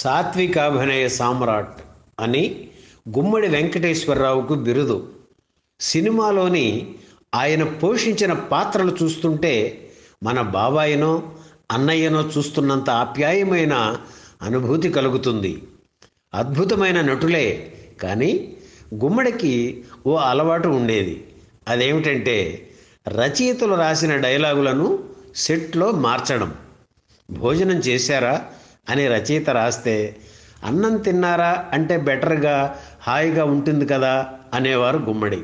సాత్విక అభినయ సామ్రాట్ అని గుమ్మడి వెంకటేశ్వరరావుకు బిరుదు. సినిమాలోని ఆయన పోషించిన పాత్రలు చూస్తుంటే మన బాబాయినో అన్నయ్యనో చూస్తున్నంత ఆప్యాయమైన అనుభూతి కలుగుతుంది. అద్భుతమైన నటులే, కానీ గుమ్మడికి ఓ అలవాటు ఉండేది. అదేమిటంటే రచయితలు రాసిన డైలాగులను సెట్లో మార్చడం. భోజనం చేశారా అని రచయిత రాస్తే అన్నం తిన్నారా అంటే బెటర్గా హాయిగా ఉంటుంది కదా అనేవారు గుమ్మడి.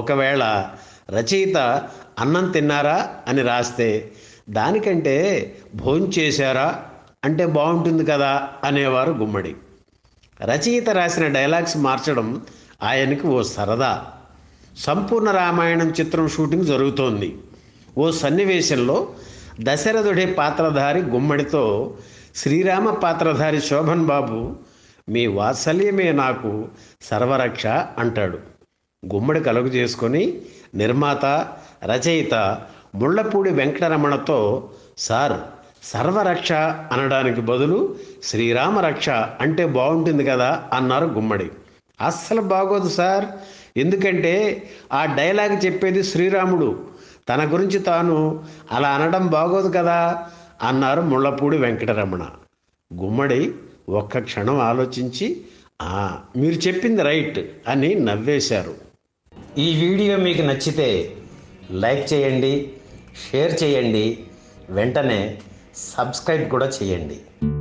ఒకవేళ రచయిత అన్నం తిన్నారా అని రాస్తే దానికంటే భోంచేశారా అంటే బాగుంటుంది కదా అనేవారు గుమ్మడి. రచయిత రాసిన డైలాగ్స్ మార్చడం ఆయనకి ఓ సరదా. సంపూర్ణ రామాయణం చిత్రం షూటింగ్ జరుగుతోంది. ఓ సన్నివేశంలో దశరథుడి పాత్రధారి గుమ్మడితో శ్రీరామ పాత్రధారి శోభన్ బాబు మీ వాత్సల్యమే నాకు సర్వరక్ష అంటాడు. గుమ్మడి కలుగు చేసుకొని నిర్మాత రచయిత ముళ్ళపూడి వెంకటరమణతో సార్ సర్వరక్ష అనడానికి బదులు శ్రీరామరక్ష అంటే బాగుంటుంది కదా అన్నారు గుమ్మడి. అస్సలు బాగోదు సార్, ఎందుకంటే ఆ డైలాగ్ చెప్పేది శ్రీరాముడు, తన గురించి తాను అలా అనడం బాగోదు కదా అన్నారు ముళ్ళపూడి వెంకటరమణ. గుమ్మడి ఒక్క క్షణం ఆలోచించి మీరు చెప్పింది రైట్ అని నవ్వేశారు. ఈ వీడియో మీకు నచ్చితే లైక్ చేయండి, షేర్ చేయండి, వెంటనే సబ్స్క్రైబ్ కూడా చేయండి.